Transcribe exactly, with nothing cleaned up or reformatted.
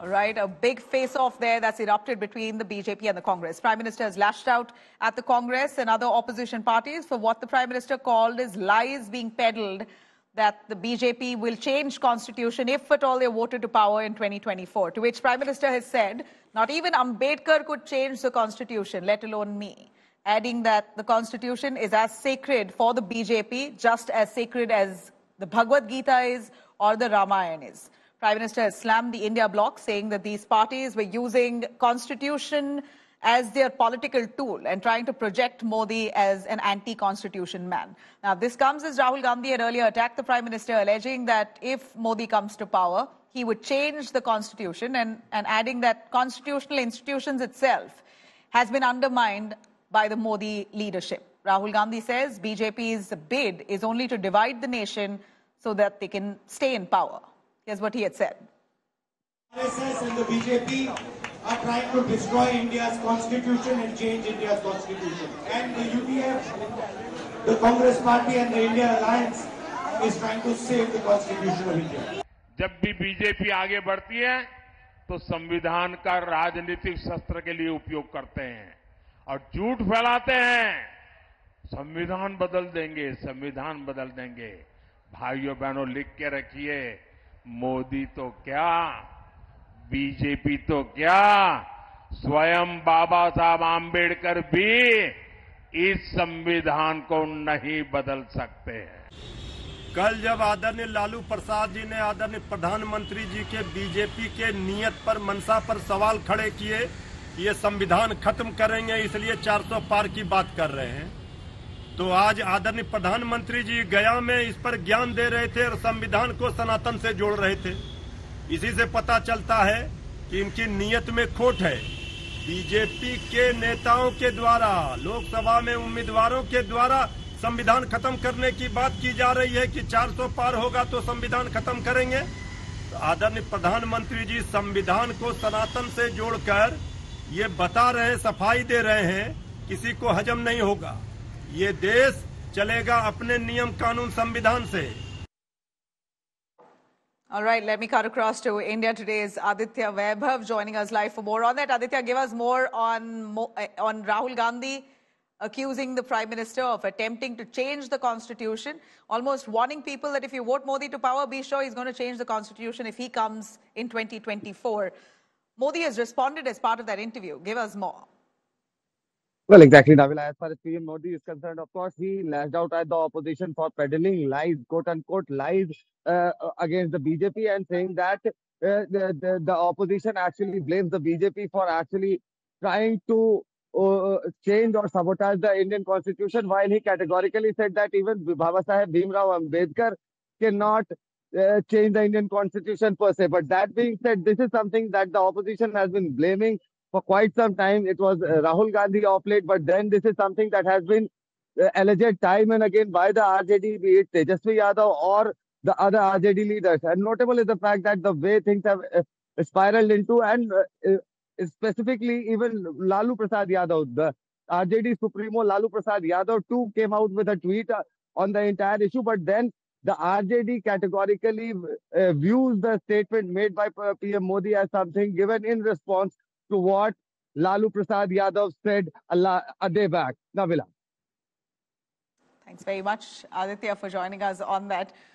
All right, a big face-off there that's erupted between the B J P and the Congress. Prime Minister has lashed out at the Congress and other opposition parties for what the Prime Minister called as lies being peddled that the B J P will change constitution if at all they're voted to power in twenty twenty-four, to which Prime Minister has said, not even Ambedkar could change the constitution, let alone me, adding that the constitution is as sacred for the B J P, just as sacred as the Bhagavad Gita is or the Ramayana is. Prime Minister has slammed the India bloc, saying that these parties were using constitution as their political tool and trying to project Modi as an anti-constitution man. Now, this comes as Rahul Gandhi had earlier attacked the Prime Minister, alleging that if Modi comes to power, he would change the constitution and, and adding that constitutional institutions itself has been undermined by the Modi leadership. Rahul Gandhi says B J P's bid is only to divide the nation so that they can stay in power. Here's what he had said. R S S and the B J P are trying to destroy India's constitution and change India's constitution. And the U P F, the Congress party and the India Alliance is trying to save the constitution of India. जब भी BJP आगे बढ़ती है तो संविधान का राजनीतिक शस्त्र के लिए उपयोग करते हैं और झूठ फैलाते हैं, संविधान बदल देंगे, संविधान बदल देंगे। भाइयों बहनों, लिख के रखिए, मोदी तो क्या, बीजेपी तो क्या, स्वयं बाबा साहब आम्बेडकर भी इस संविधान को नहीं बदल सकते हैं। कल जब आदरणीय लालू प्रसाद जी ने आदरणीय प्रधानमंत्री जी के बीजेपी के नियत पर, मनसा पर सवाल खड़े किए, ये संविधान खत्म करेंगे इसलिए चार सौ पार की बात कर रहे हैं, तो आज आदरणीय प्रधानमंत्री जी गया में इस पर ज्ञान दे रहे थे और संविधान को सनातन से जोड़ रहे थे। इसी से पता चलता है कि इनकी नीयत में खोट है। बीजेपी के नेताओं के द्वारा, लोकसभा में उम्मीदवारों के द्वारा संविधान खत्म करने की बात की जा रही है कि चार सौ पार होगा तो संविधान खत्म करेंगे। तो आदरणीय प्रधानमंत्री जी संविधान को सनातन से जोड़कर ये बता रहे हैं, सफाई दे रहे हैं, किसी को हजम नहीं होगा। ये देश चलेगा अपने नियम कानून संविधान से। All right, let me cut across to India Today's Aditya Vaibhav joining us live for more on that. Aditya, give us more on on Rahul Gandhi accusing the Prime Minister of attempting to change the constitution, almost warning people that if you vote Modi to power, be sure he's going to change the constitution if he comes in twenty twenty-four. Modi has responded as part of that interview. Give us more. Well, exactly, Navila. As far as P M Modi is concerned, of course, he lashed out at the opposition for peddling lies, quote-unquote lies, uh, against the B J P and saying that uh, the, the, the opposition actually blames the B J P for actually trying to uh, change or sabotage the Indian constitution, while he categorically said that even Baba Saheb Bhimrao Ambedkar cannot uh, change the Indian constitution per se. But that being said, this is something that the opposition has been blaming for quite some time. It was uh, Rahul Gandhi off late, but then this is something that has been uh, alleged time and again by the R J D, be it Tejashwi Yadav or the other R J D leaders. And notable is the fact that the way things have uh, spiraled into, and uh, uh, specifically even Lalu Prasad Yadav, the R J D Supremo Lalu Prasad Yadav too came out with a tweet uh, on the entire issue, but then the R J D categorically uh, views the statement made by P M Modi as something given in response to what Lalu Prasad Yadav said a, a day back. Navila. Thanks very much, Aditya, for joining us on that.